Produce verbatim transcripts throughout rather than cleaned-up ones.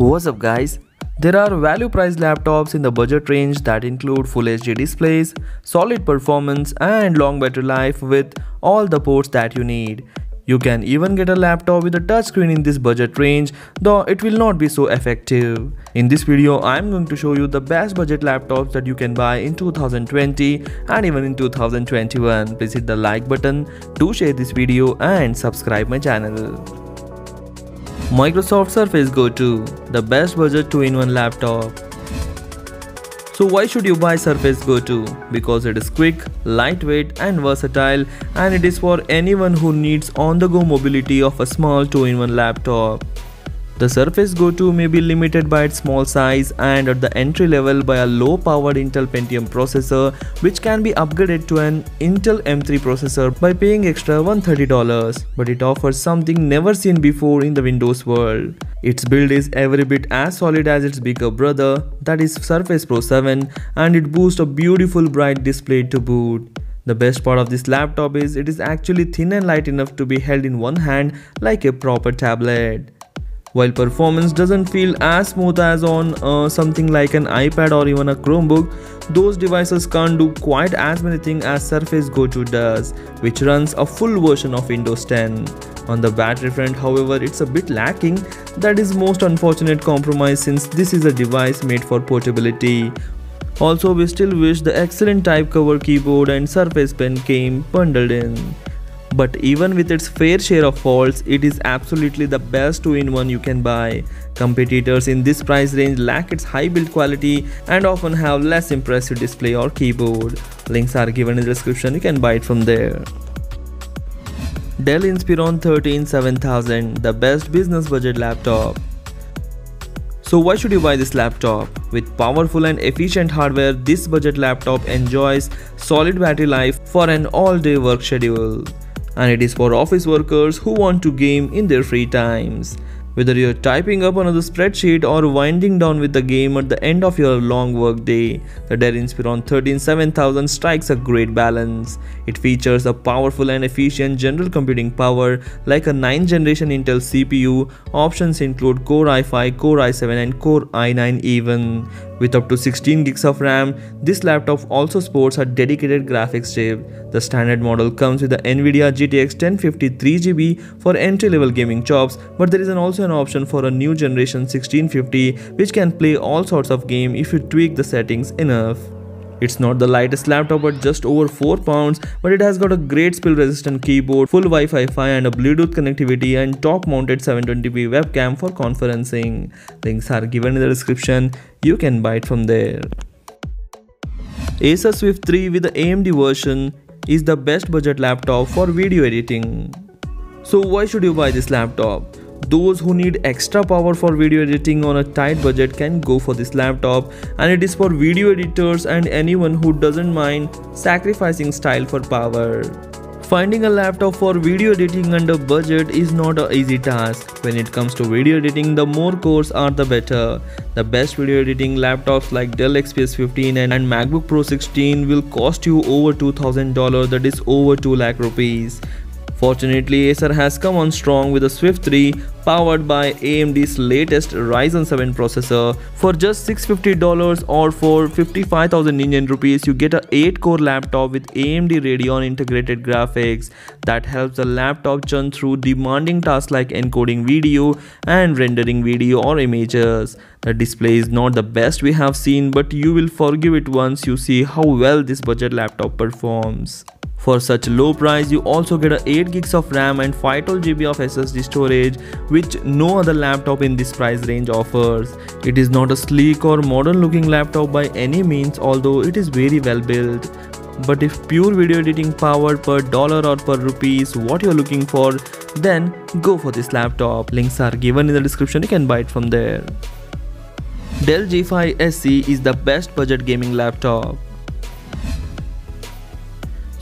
What's up guys? There are value priced laptops in the budget range that include full H D displays, solid performance and long battery life with all the ports that you need. You can even get a laptop with a touchscreen in this budget range, though it will not be so effective. In this video, I am going to show you the best budget laptops that you can buy in two thousand twenty and even in two thousand twenty-one. Please hit the like button, do share this video and subscribe my channel. Microsoft Surface Go two, the best budget two in one laptop. So why should you buy Surface Go two? Because it is quick, lightweight and versatile, and it is for anyone who needs on-the-go mobility of a small two in one laptop. The Surface Go two may be limited by its small size and at the entry level by a low-powered Intel Pentium processor, which can be upgraded to an Intel M three processor by paying extra one hundred thirty dollars, but it offers something never seen before in the Windows world. Its build is every bit as solid as its bigger brother, that is Surface Pro seven, and it boasts a beautiful bright display to boot. The best part of this laptop is it is actually thin and light enough to be held in one hand like a proper tablet. While performance doesn't feel as smooth as on uh, something like an iPad or even a Chromebook, those devices can't do quite as many things as Surface Go two does, which runs a full version of Windows ten. On the battery front, however, it's a bit lacking. That is most unfortunate compromise since this is a device made for portability. Also, we still wish the excellent Type Cover keyboard and Surface Pen came bundled in. But even with its fair share of faults, it is absolutely the best two in one you can buy. Competitors in this price range lack its high build quality and often have less impressive display or keyboard. Links are given in the description, you can buy it from there. Dell Inspiron thirteen seven thousand, the best business budget laptop. So why should you buy this laptop? With powerful and efficient hardware, this budget laptop enjoys solid battery life for an all-day work schedule. And it is for office workers who want to game in their free times. Whether you're typing up another spreadsheet or winding down with the game at the end of your long work day, the Dell Inspiron thirteen seven thousand strikes a great balance. It features a powerful and efficient general computing power like a ninth generation Intel C P U. Options include Core i five, Core i seven and Core i nine even. With up to sixteen gigs of RAM, this laptop also sports a dedicated graphics chip. The standard model comes with the NVIDIA G T X ten fifty three gigabyte for entry-level gaming chops, but there is an also an option for a new generation sixteen fifty which can play all sorts of games if you tweak the settings enough. It's not the lightest laptop at just over four pounds, but it has got a great spill-resistant keyboard, full Wi-Fi and a Bluetooth connectivity and top-mounted seven twenty p webcam for conferencing. Links are given in the description, you can buy it from there. Acer Swift three with the A M D version is the best budget laptop for video editing. So why should you buy this laptop? Those who need extra power for video editing on a tight budget can go for this laptop, and it is for video editors and anyone who doesn't mind sacrificing style for power. Finding a laptop for video editing under budget is not an easy task. When it comes to video editing, the more cores are the better. The best video editing laptops like Dell X P S fifteen and MacBook Pro sixteen will cost you over two thousand dollars, that is over two lakh rupees. Fortunately, Acer has come on strong with the Swift three powered by A M D's latest Ryzen seven processor. For just six hundred fifty dollars or for fifty-five thousand Indian rupees, you get a eight core laptop with A M D Radeon integrated graphics that helps the laptop churn through demanding tasks like encoding video and rendering video or images. The display is not the best we have seen, but you will forgive it once you see how well this budget laptop performs. For such low price, you also get a eight gigs of RAM and five twelve gigabyte of S S D storage, which no other laptop in this price range offers. It is not a sleek or modern looking laptop by any means, although it is very well built. But if pure video editing power per dollar or per rupees what you're looking for, then go for this laptop. Links are given in the description, you can buy it from there. Dell G five S E is the best budget gaming laptop.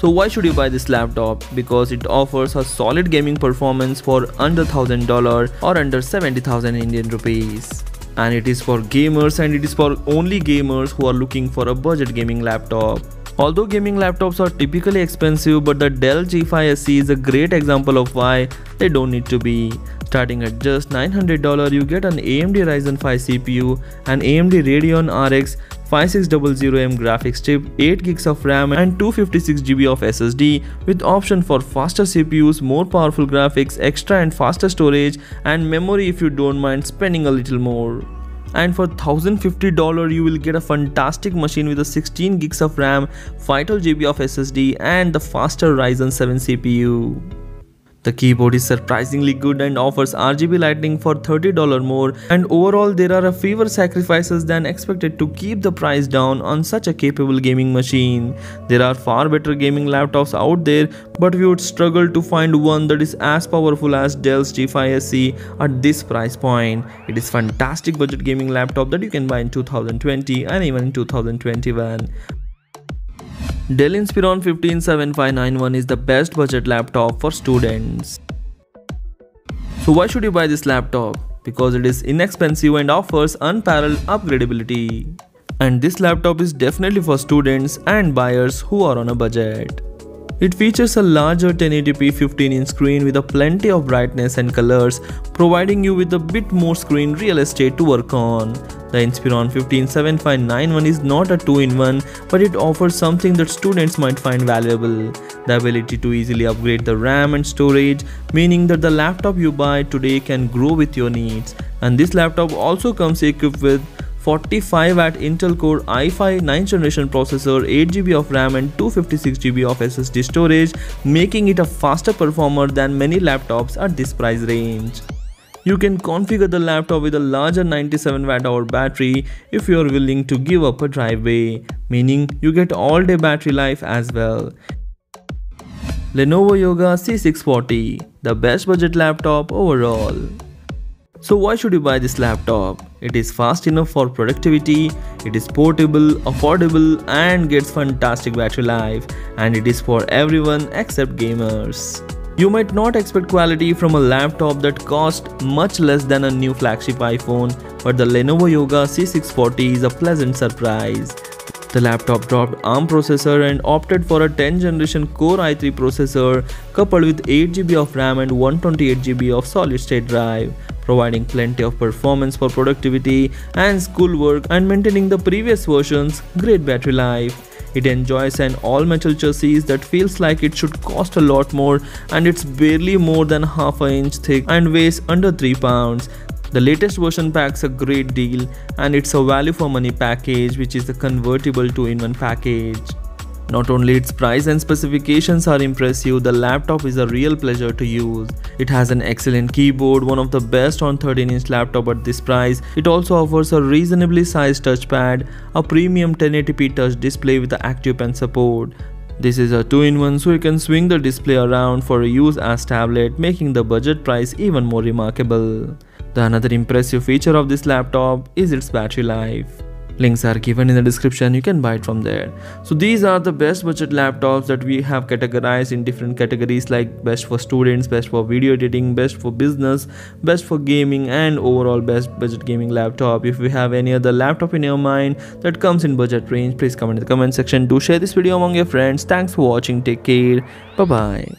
So why should you buy this laptop? Because it offers a solid gaming performance for under one thousand dollars or under seventy thousand Indian rupees. And it is for gamers, and it is for only gamers who are looking for a budget gaming laptop. Although gaming laptops are typically expensive, but the Dell G five S E is a great example of why they don't need to be. Starting at just nine hundred dollars, you get an A M D Ryzen five C P U, an A M D Radeon R X fifty-six hundred M graphics chip, eight gigs of RAM and two hundred fifty-six gigabytes of S S D with option for faster C P Us, more powerful graphics, extra and faster storage and memory if you don't mind spending a little more. And for one thousand fifty dollars you will get a fantastic machine with a sixteen gigs of RAM, five hundred gigabytes of S S D and the faster Ryzen seven C P U. The keyboard is surprisingly good and offers R G B lighting for thirty dollars more, and overall there are fewer sacrifices than expected to keep the price down on such a capable gaming machine. There are far better gaming laptops out there, but we would struggle to find one that is as powerful as Dell's G five S E at this price point. It is a fantastic budget gaming laptop that you can buy in two thousand twenty and even in two thousand twenty-one. Dell Inspiron fifteen seven five nine one is the best budget laptop for students. So why should you buy this laptop? Because it is inexpensive and offers unparalleled upgradability. And this laptop is definitely for students and buyers who are on a budget. It features a larger ten eighty p fifteen inch screen with a plenty of brightness and colors, providing you with a bit more screen real estate to work on. The Inspiron fifteen seven five nine one is not a two in one, but it offers something that students might find valuable. The ability to easily upgrade the RAM and storage, meaning that the laptop you buy today can grow with your needs. And this laptop also comes equipped with forty-five watt Intel Core i five ninth generation processor, eight gigabytes of RAM and two hundred fifty-six gigabytes of S S D storage, making it a faster performer than many laptops at this price range. You can configure the laptop with a larger ninety-seven watt hour battery if you are willing to give up a driveway, meaning you get all day battery life as well. Lenovo Yoga C six forty, the best budget laptop overall. So why should you buy this laptop? It is fast enough for productivity, it is portable, affordable and gets fantastic battery life, and it is for everyone except gamers. You might not expect quality from a laptop that costs much less than a new flagship iPhone, but the Lenovo Yoga C six forty is a pleasant surprise. The laptop dropped ARM processor and opted for a tenth generation Core i three processor coupled with eight gigabytes of RAM and one hundred twenty-eight gigabytes of solid-state drive, providing plenty of performance for productivity and schoolwork and maintaining the previous version's great battery life. It enjoys an all-metal chassis that feels like it should cost a lot more, and it's barely more than half an inch thick and weighs under three pounds. The latest version packs a great deal, and it's a value for money package, which is a convertible two in one package. Not only its price and specifications are impressive, the laptop is a real pleasure to use. It has an excellent keyboard, one of the best on thirteen inch laptop at this price. It also offers a reasonably sized touchpad, a premium ten eighty p touch display with active pen support. This is a two in one, so you can swing the display around for use as tablet, making the budget price even more remarkable. The another impressive feature of this laptop is its battery life. Links are given in the description, you can buy it from there. So these are the best budget laptops that we have categorized in different categories like best for students, best for video editing, best for business, best for gaming and overall best budget gaming laptop. If you have any other laptop in your mind that comes in budget range, please comment in the comment section. Do share this video among your friends. Thanks for watching. Take care. Bye bye.